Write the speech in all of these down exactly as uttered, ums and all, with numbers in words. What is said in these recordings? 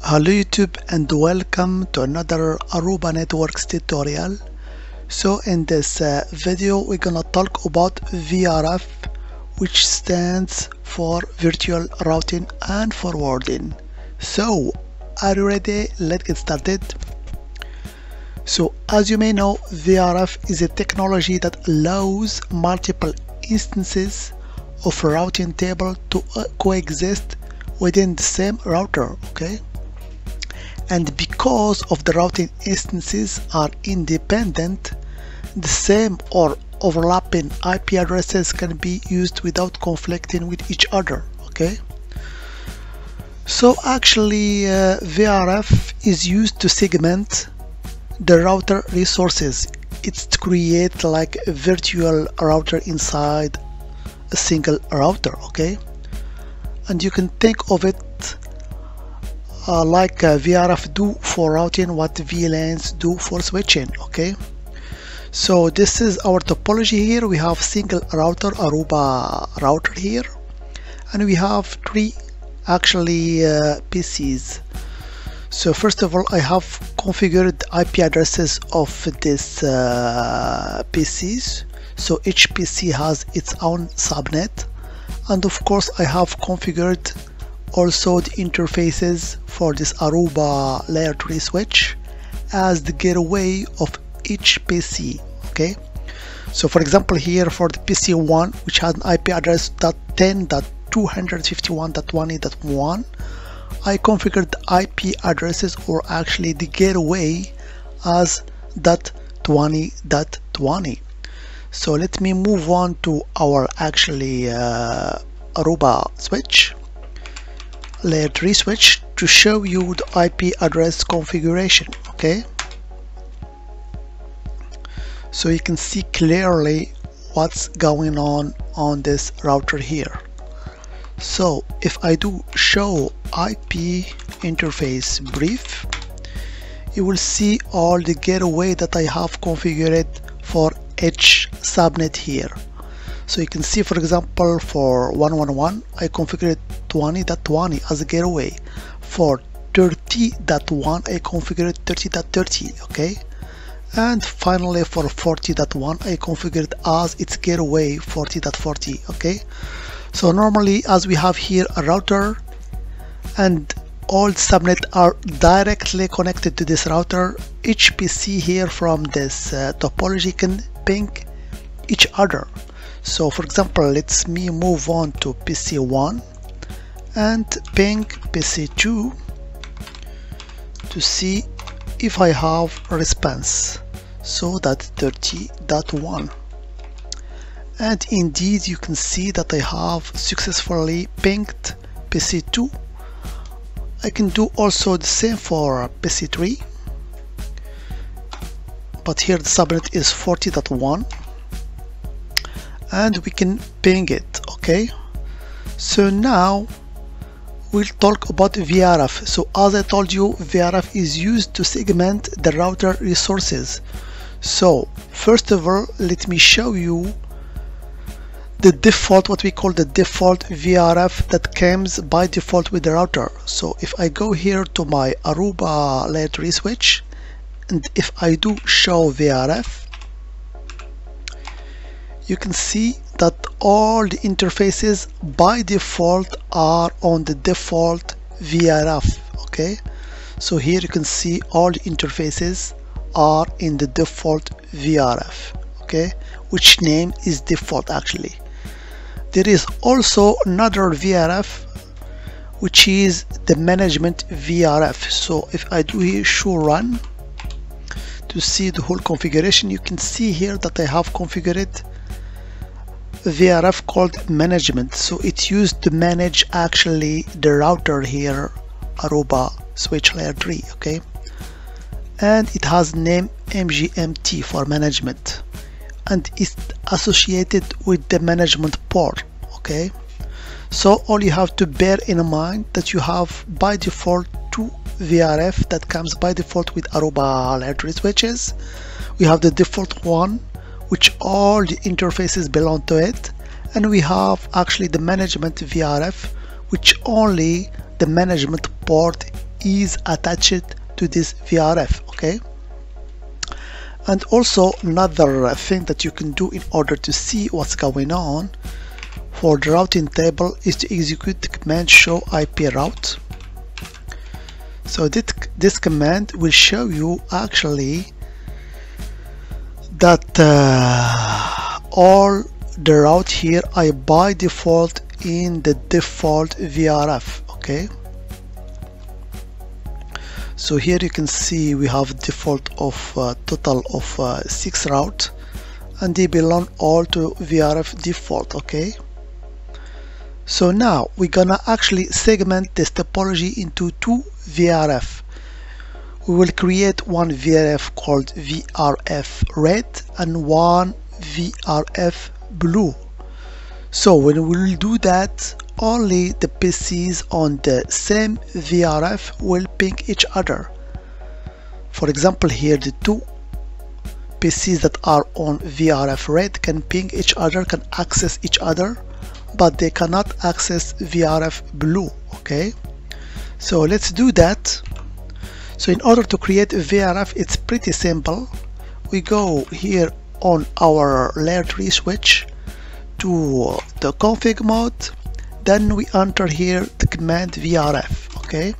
Hello YouTube and welcome to another Aruba Networks tutorial. So in this uh, video we're gonna talk about V R F, which stands for Virtual Routing and Forwarding. So are you ready? Let's get started. So as you may know, V R F is a technology that allows multiple instances of a routing table to uh, coexist within the same router, okay? And because of the routing instances are independent, the same or overlapping I P addresses can be used without conflicting with each other, okay? So actually uh, V R F is used to segment the router resources. It's to create like a virtual router inside a single router, okay? And you can think of it Uh, like uh, V R F do for routing what V LANs do for switching, okay? So this is our topology. Here we have single router, Aruba router here, and we have three actually uh, P Cs. So first of all, I have configured I P addresses of these uh, P Cs, so each P C has its own subnet, and of course I have configured also the interfaces for this Aruba layer three switch as the gateway of each P C, okay? So for example here for the P C one, which has an I P address dot ten dot two fifty-one dot twenty dot one, I configured the I P addresses or actually the gateway as dot twenty dot twenty. So let me move on to our actually uh, Aruba switch, layer three switch, to show you the I P address configuration, okay? So you can see clearly what's going on on this router here. So if I do show I P interface brief, you will see all the gateway that I have configured for each subnet here. So you can see, for example, for one one one, I configured twenty dot twenty as a gateway. For thirty dot one, I configured thirty dot thirty, okay? And finally, for forty dot one, I configured as its gateway forty dot forty, okay? So normally, as we have here a router, and all subnets are directly connected to this router, each P C here from this uh, topology can ping each other. So for example, let's me move on to P C one and ping P C two to see if I have a response. So that's thirty dot one, and indeed you can see that I have successfully pinged P C two. I can do also the same for P C three, but here the subnet is forty dot one and we can ping it, okay? So now we'll talk about V R F. So as I told you, V R F is used to segment the router resources. So first of all, let me show you the default, what we call the default V R F that comes by default with the router. So if I go here to my Aruba layer three switch, and if I do show V R F, you can see that all the interfaces by default are on the default V R F, okay? So here you can see all the interfaces are in the default V R F, okay? Which name is default actually. There is also another V R F, which is the management V R F. So if I do here show run to see the whole configuration, you can see here that I have configured V R F called management, so it's used to manage actually the router here, Aruba switch layer three, okay? And it has name M G M T for management, and it's associated with the management port, okay? So all you have to bear in mind that you have by default two V R F that comes by default with Aruba layer three switches. We have the default one, which all the interfaces belong to it, and we have actually the management V R F, which only the management port is attached to this V R F, okay? And also another thing that you can do in order to see what's going on for the routing table is to execute the command show I P route. So this, this command will show you actually that uh, all the route here are by default in the default V R F, okay? So here you can see we have default of uh, total of uh, six routes, and they belong all to V R F default, okay? So now we're gonna actually segment this topology into two V R F. We will create one V R F called V R F red and one V R F blue. So when we will do that, only the P Cs on the same V R F will ping each other. For example, here the two P Cs that are on V R F red can ping each other, can access each other, but they cannot access V R F blue, okay? So let's do that. So in order to create a V R F, it's pretty simple. We go here on our layer three switch to the config mode. Then we enter here the command V R F, okay?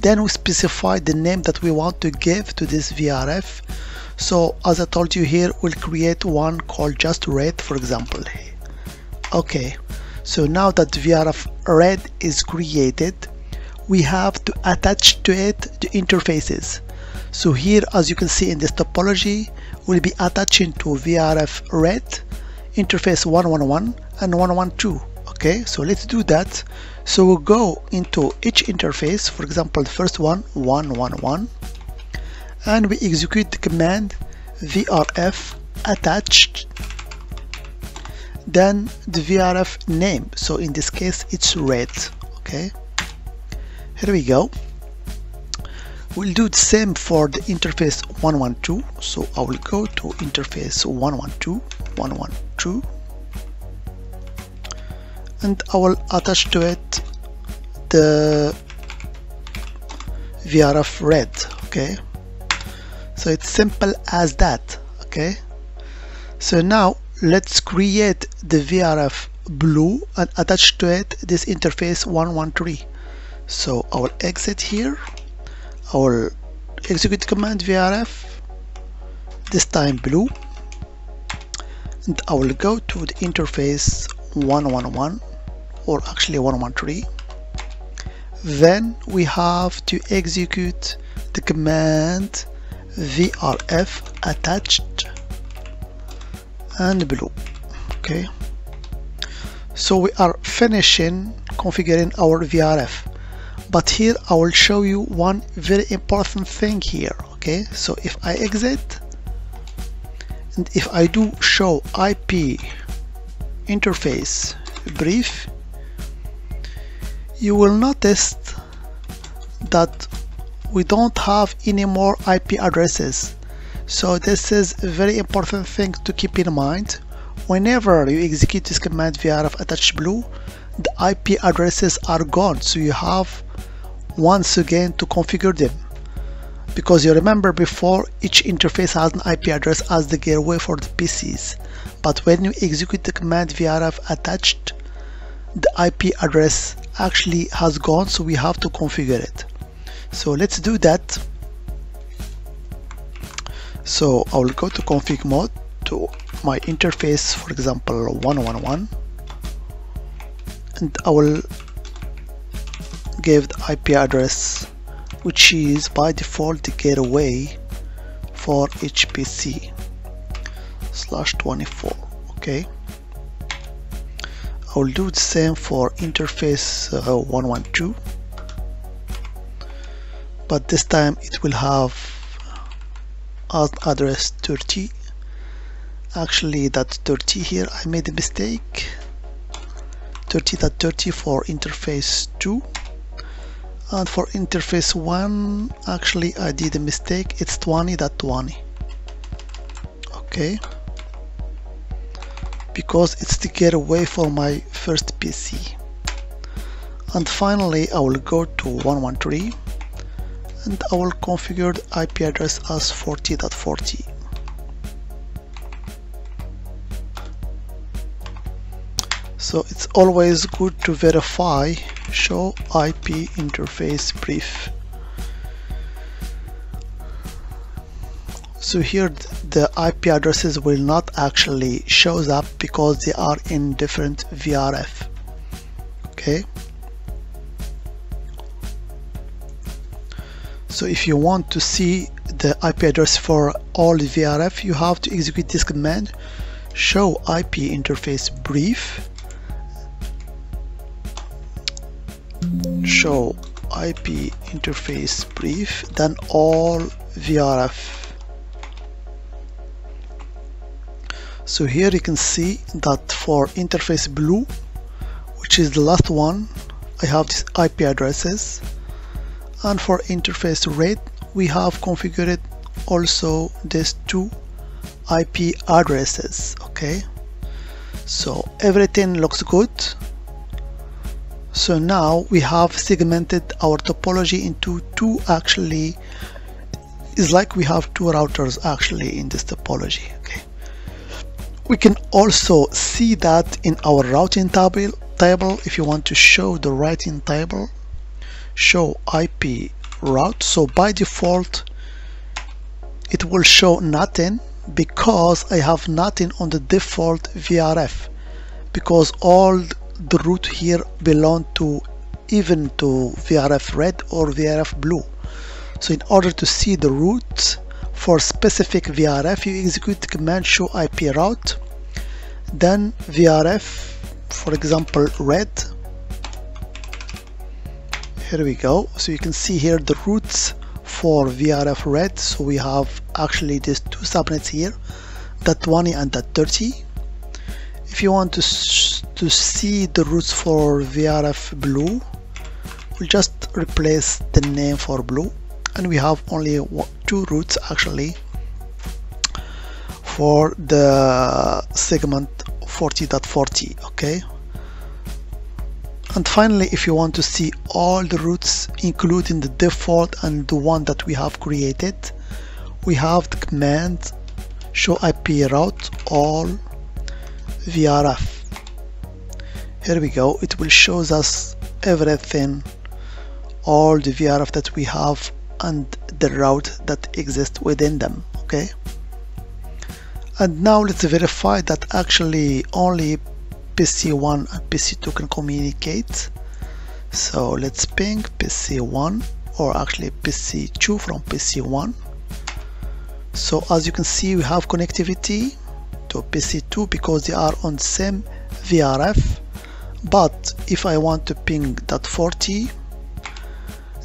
Then we specify the name that we want to give to this V R F. So as I told you here, we'll create one called just red, for example. Okay, so now that V R F red is created, we have to attach to it the interfaces. So here, as you can see in this topology, we'll be attaching to V R F red interface one one one and one one two. Okay, so let's do that. So we'll go into each interface, for example the first one, one one one, and we execute the command V R F attached, then the V R F name, so in this case it's red, okay? Here we go. We'll do the same for the interface one one two, so I will go to interface one one two, one one two, and I will attach to it the V R F red, okay? So it's simple as that, okay? So now let's create the V R F blue and attach to it this interface one one three. So I will exit here, I will execute command V R F, this time blue, and I will go to the interface one one one, or actually one one three. Then we have to execute the command V R F attached and blue, okay? So we are finishing configuring our V R F, but here I will show you one very important thing here, okay? So if I exit and if I do show I P interface brief, you will notice that we don't have any more I P addresses. So this is a very important thing to keep in mind. Whenever you execute this command V R F attached blue, the I P addresses are gone, so you have once again to configure them, because you remember before each interface has an I P address as the gateway for the P Cs. But when you execute the command V R F attached, the I P address actually has gone, so we have to configure it. So let's do that. So I will go to config mode to my interface, for example one one one, and I will give the I P address, which is by default the gateway for each P C, slash twenty-four, okay? I will do the same for interface uh, one one two, but this time it will have as address thirty. Actually that's thirty here, I made a mistake. thirty dot thirty for interface two. And for interface one, actually I did a mistake, it's twenty dot twenty, okay, because it's the gateway for my first P C. And finally I will go to one one three and our configured I P address as forty dot forty. So it's always good to verify show I P interface brief. So here the I P addresses will not actually show up because they are in different V R F. Okay. So if you want to see the I P address for all V R F, you have to execute this command, show I P interface brief, show I P interface brief, then all V R F. So here you can see that for interface blue, which is the last one, I have these I P addresses. And for interface red, we have configured also these two I P addresses. Okay, so everything looks good. So now we have segmented our topology into two. Actually, it's like we have two routers actually in this topology. Okay, we can also see that in our routing table. Table, if you want to show the routing table, show I P route. So by default it will show nothing because I have nothing on the default V R F, because all the route here belong to even to V R F red or V R F blue. So in order to see the routes for specific V R F, you execute the command show I P route, then V R F, for example red. Here we go. So you can see here the routes for V R F red. So we have actually these two subnets here, that twenty and that thirty. If you want to to see the routes for V R F blue, we'll just replace the name for blue, and we have only two routes actually for the segment forty dot forty. Okay. And finally, if you want to see all the routes including the default and the one that we have created, we have the command show I P route all V R F. Here we go, it will show us everything, all the V R F that we have and the route that exists within them. Okay, and now let's verify that actually only P C one and P C two can communicate. So let's ping P C one, or actually P C two from P C one. So as you can see, we have connectivity to P C two because they are on same V R F. But if I want to ping that forty,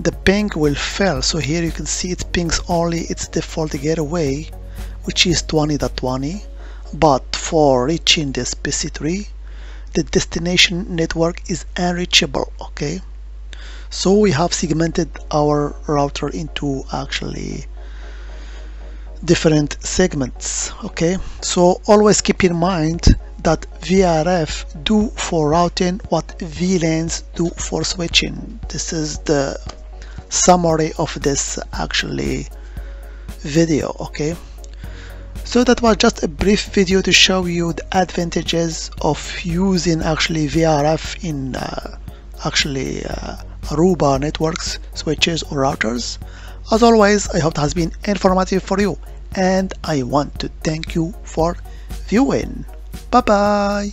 the ping will fail. So here you can see it pings only its default gateway, which is twenty dot twenty. But for reaching this P C three, the destination network is unreachable. Okay, so we have segmented our router into actually different segments. Okay, so always keep in mind that V R F do for routing what V LANs do for switching. This is the summary of this actually video. Okay, so that was just a brief video to show you the advantages of using actually V R F in uh, actually uh, Aruba Networks switches or routers. As always, I hope it has been informative for you, and I want to thank you for viewing. Bye bye.